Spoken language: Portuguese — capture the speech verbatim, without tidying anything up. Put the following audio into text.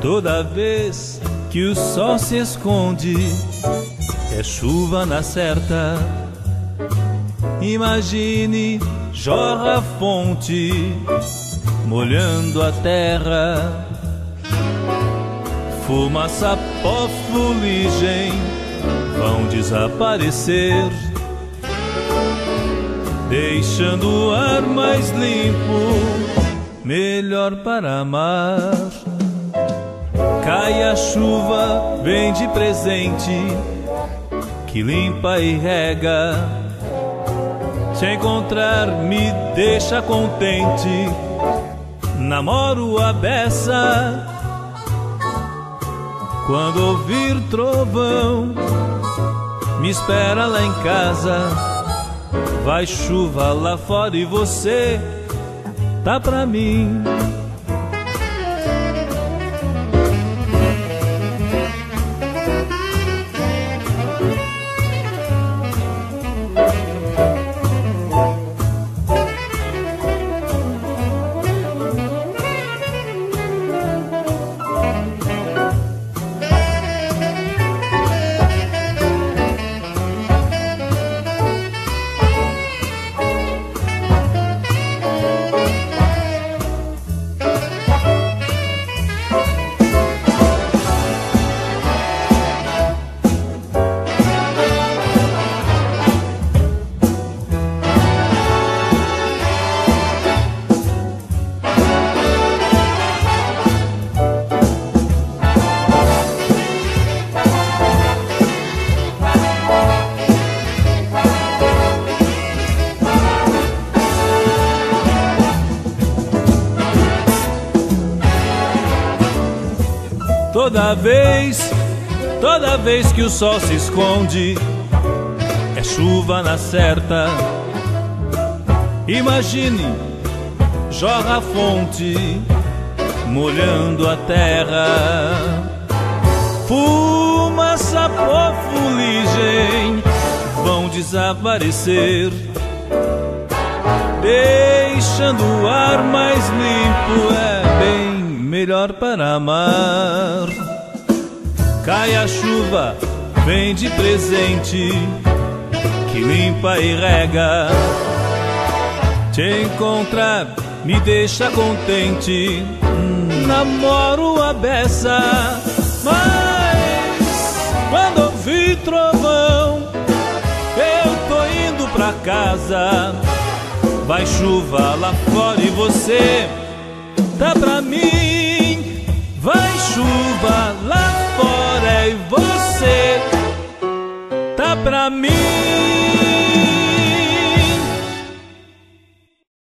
toda vez que o sol se esconde, é chuva na certa. Imagine, jorra a fonte, molhando a terra. Fumaça, pó, fuligem vão desaparecer, deixando o ar mais limpo, melhor para amar. Cai a chuva, vem de presente, que limpa e rega. Te encontrar me deixa contente, namoro a beça. Quando ouvir trovão, me espera lá em casa. Vai chuva lá fora e você tá pra mim. Toda vez, toda vez que o sol se esconde, é chuva na certa. Imagine, jorra a fonte, molhando a terra. Fumaça, pó, fuligem vão desaparecer, deixando o ar mais limpo, é bem melhor para amar. Cai a chuva, vem de presente, que limpa e rega. Te encontrar me deixa contente, namoro a beça. Mas quando ouvir trovão, eu tô indo pra casa. Vai chuva lá fora e você tá pra mim. Vai chuva lá fora e você tá pra mim.